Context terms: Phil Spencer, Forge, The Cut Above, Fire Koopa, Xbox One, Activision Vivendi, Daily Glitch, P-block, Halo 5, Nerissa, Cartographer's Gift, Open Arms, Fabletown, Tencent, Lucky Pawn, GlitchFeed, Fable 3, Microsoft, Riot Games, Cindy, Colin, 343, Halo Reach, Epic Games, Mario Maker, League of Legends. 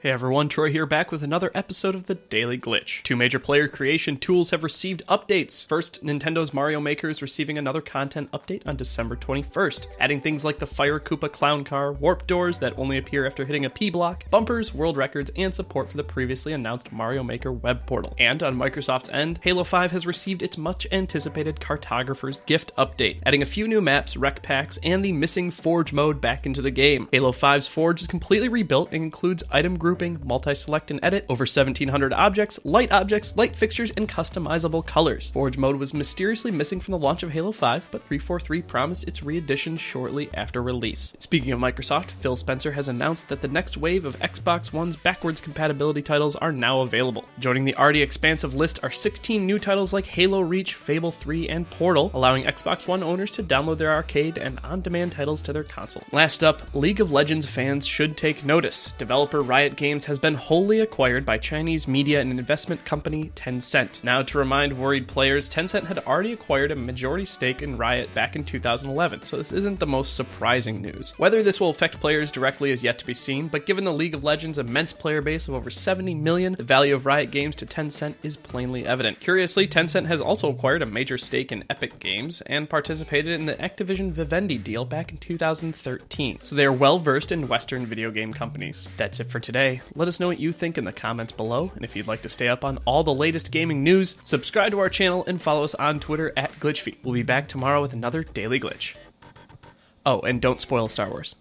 Hey everyone, Troy here back with another episode of the Daily Glitch. Two major player creation tools have received updates. First, Nintendo's Mario Maker is receiving another content update on December 21st, adding things like the Fire Koopa clown car, warp doors that only appear after hitting a P-block, bumpers, world records, and support for the previously announced Mario Maker web portal. And on Microsoft's end, Halo 5 has received its much-anticipated Cartographer's Gift update, adding a few new maps, rec packs, and the missing Forge mode back into the game. Halo 5's Forge is completely rebuilt and includes item grouping, multi-select and edit, over 1,700 objects, light fixtures, and customizable colors. Forge mode was mysteriously missing from the launch of Halo 5, but 343 promised its re-edition shortly after release. Speaking of Microsoft, Phil Spencer has announced that the next wave of Xbox One's backwards compatibility titles are now available. Joining the already expansive list are 16 new titles like Halo Reach, Fable 3, and Portal, allowing Xbox One owners to download their arcade and on-demand titles to their console. Last up, League of Legends fans should take notice. Developer Riot Games has been wholly acquired by Chinese media and investment company Tencent. Now, to remind worried players, Tencent had already acquired a majority stake in Riot back in 2011, so this isn't the most surprising news. Whether this will affect players directly is yet to be seen, but given the League of Legends' immense player base of over 70 million, the value of Riot Games to Tencent is plainly evident. Curiously, Tencent has also acquired a major stake in Epic Games and participated in the Activision Vivendi deal back in 2013, so they are well versed in Western video game companies. That's it for today. Let us know what you think in the comments below, and if you'd like to stay up on all the latest gaming news, subscribe to our channel and follow us on Twitter @GlitchFeed. We'll be back tomorrow with another Daily Glitch. Oh, and don't spoil Star Wars.